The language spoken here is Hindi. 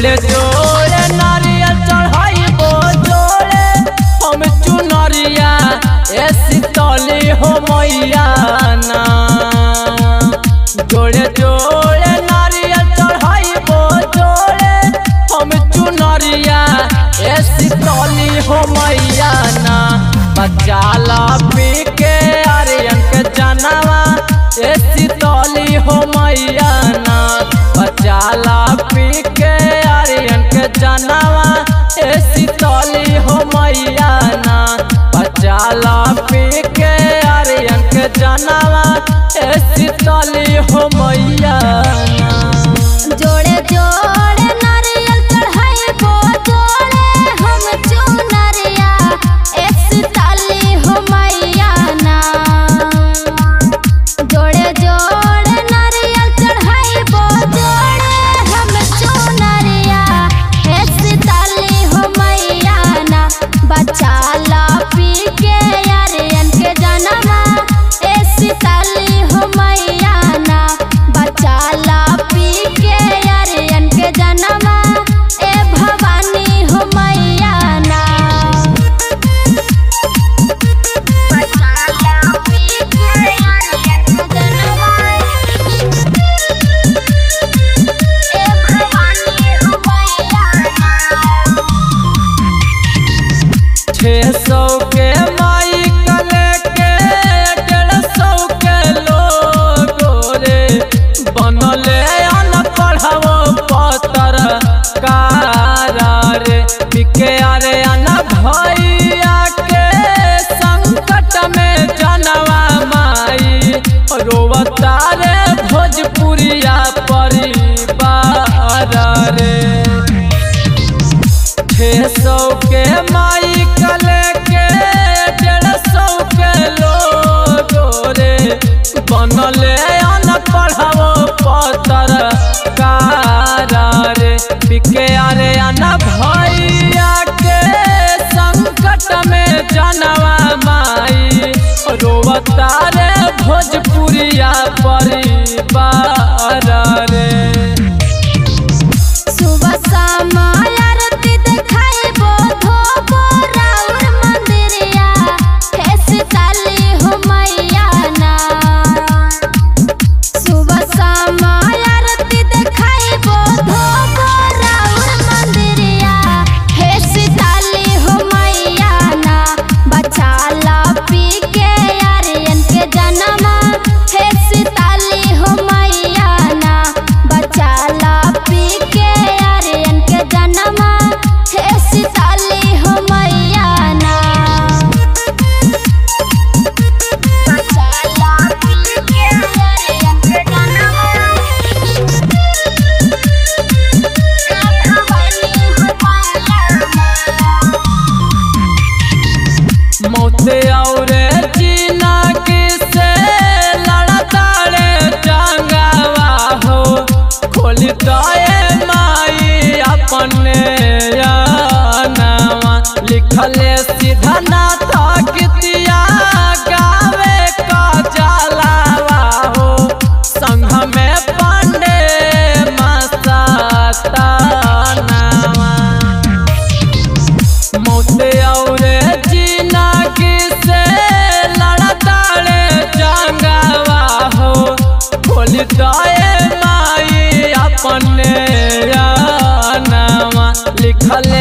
जोड़े जोड़े नारियल चढ़ाइबो जोड़े हम चुनरिया ए शीतली हो मैया ना। जोड़े जोड़े नारियल चढ़ाइबो जोड़े हम चुनरिया ए शीतली हो मैया ना। बच्चा ला पीके आर्यन के जनवा ए शीतली हो मैया ना। बच्चा ला पीके आर्यन के जनवा ए शीतली हो मैया ना। बच्चा ला पीके आर्यन के जनवा ए शीतली हो मैया ना। जोड़े जोड़े नारियल चढ़ाइबो जोड़े हम चुनरिया ए शीतली हो मैया ना। जोड़े जोड़े नारियल चढ़ाइबो जोड़े हम चुनरिया ए शीतली हो मैया ना। बच्चा ला पीके आर्यन के जनवा ए शीतली हो मैया ना। बच्चा ला पीके आर्यन के जनवा ए भवानी हो मैया ना। बच्चा ला पीके आर्यन के जनवा ए भवानी हो मैया ना। 600 के माइक लेके 150 के लोगो रे बनले अनपढ़ो पत्रकार रे। पीके आर्यन भैया के संकट में जनवा माई रोवता रे भोजपुरिया परिवार रे। 600 के माइक लेके 150 के लोगो रे बनले अनपढ़ो पत्रकार रे। पीके आर्यन भैया के संकट में जनवा माई रोवता रे भोजपुरिया परिवार रे। सुबह शाम आरती देखाइबो धोबो राउर मंदिरिया ए शीतली हो मैया ना। सुबह शाम आरती देखाइबो धोबो राउर मंदिरिया ए शीतली हो मैया ना। बच्चा ला पीके आर्यन के जनवा ए शीतली हो मैया ना। बच्चा ला पीके आर्यन के जनवा ए शीतली हो मैया ना। बच्चा ला पीके आर्यन के जनवा ए भवानी हो मैया ना। मौते औरे जीना किसे लड़ता रे जंगवा हो खोली तोए माई अपने अनवा। लिखले सीधा ना था कितिया गावे का जलावा हो संघ में पंडे मस्तानावा। मौते औरे जीना किसे लड़ता रे जंगवा हो खोली तोए माई अपने अनवा। लिखले